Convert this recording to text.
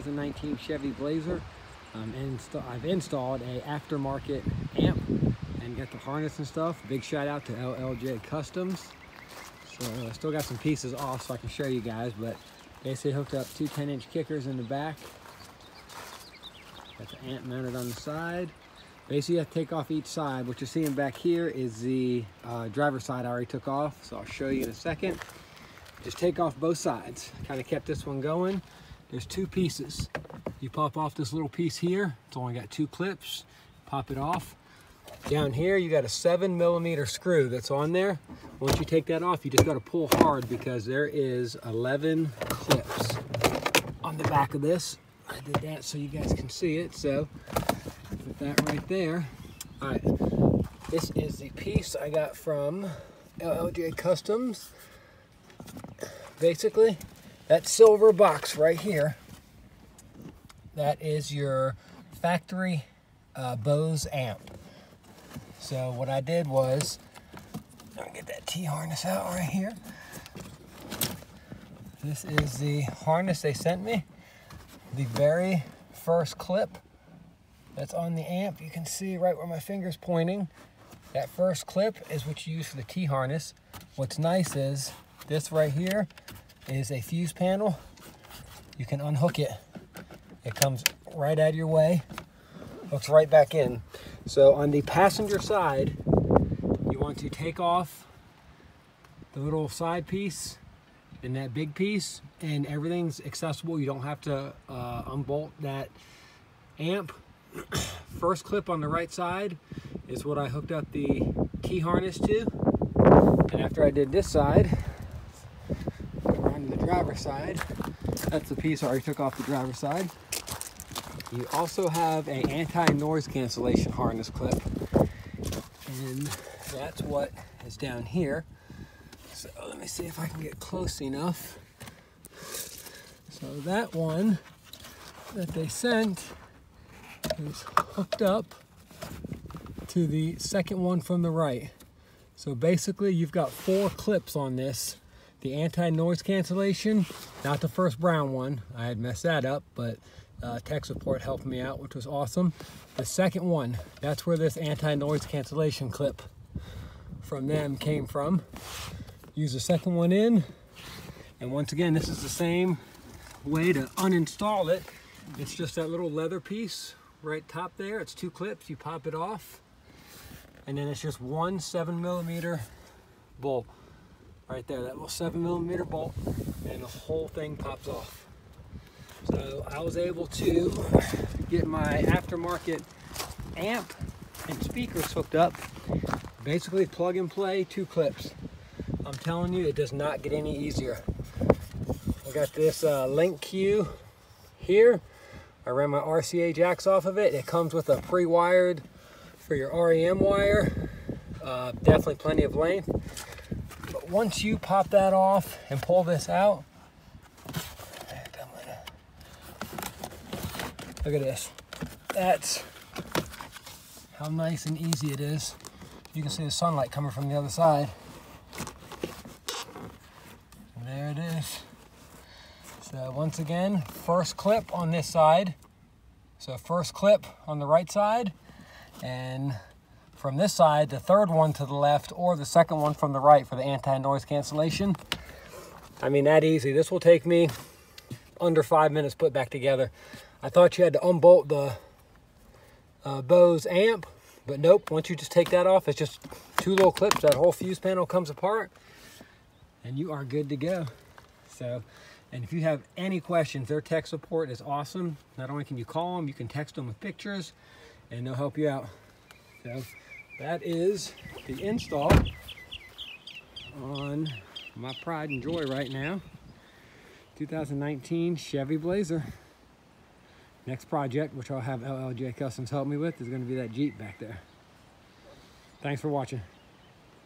2019 Chevy Blazer. I've installed a aftermarket amp and got the harness and stuff. Big shout out to LLJ Customs. So I still got some pieces off so I can show you guys, but basically hooked up two 10-inch kickers in the back. Got the amp mounted on the side. Basically, you have to take off each side. What you're seeing back here is the driver's side I already took off, so I'll show you in a second. Just take off both sides. Kind of kept this one going. There's two pieces. You pop off this little piece here. It's only got two clips. Pop it off. Down here, you got a 7mm screw that's on there. Once you take that off, you just got to pull hard because there is 11 clips on the back of this. I did that so you guys can see it. So put that right there. All right. This is the piece I got from LLJ Customs. Basically, that silver box right here, that is your factory Bose amp. So what I did was, I'm gonna get that T-harness out right here. This is the harness they sent me. The very first clip that's on the amp, you can see right where my finger's pointing. That first clip is what you use for the T-harness. What's nice is, this right here is a fuse panel. You can unhook it. It comes right out of your way, hooks right back in. So on the passenger side, you want to take off the little side piece and that big piece, and everything's accessible. You don't have to unbolt that amp. First clip on the right side is what I hooked up the key harness to. And after I did this side, driver's side, that's the piece I already took off the driver's side. You also have an anti-noise cancellation harness clip, and that's what is down here. So let me see if I can get close enough. So that one that they sent is hooked up to the second one from the right. So basically you've got four clips on this. The anti-noise cancellation, not the first brown one. I had messed that up, but tech support helped me out, which was awesome. The second one, that's where this anti-noise cancellation clip from them came from. Use the second one in, and once again, this is the same way to uninstall it. It's just that little leather piece right top there. It's two clips, you pop it off, and then it's just one 7mm bolt. Right there, that little 7mm bolt, and the whole thing pops off. So I was able to get my aftermarket amp and speakers hooked up. Basically plug and play, two clips. I'm telling you, it does not get any easier. I got this LinkQ here. I ran my RCA jacks off of it. It comes with a pre-wired for your REM wire. Definitely plenty of length. But once you pop that off and pull this out, look at this. That's how nice and easy it is. You can see the sunlight coming from the other side. And there it is. So once again, first clip on this side. So first clip on the right side, and from this side, the third one to the left, or the second one from the right for the anti-noise cancellation. I mean, that easy. This will take me under 5 minutes put back together. I thought you had to unbolt the Bose amp, but nope. Once you just take that off, it's just two little clips. That whole fuse panel comes apart, and you are good to go. So, and if you have any questions, their tech support is awesome. Not only can you call them, you can text them with pictures, and they'll help you out. So, that is the install on my pride and joy right now, 2019 Chevy Blazer. Next project, which I'll have LLJ Customs help me with, is going to be that Jeep back there. Thanks for watching.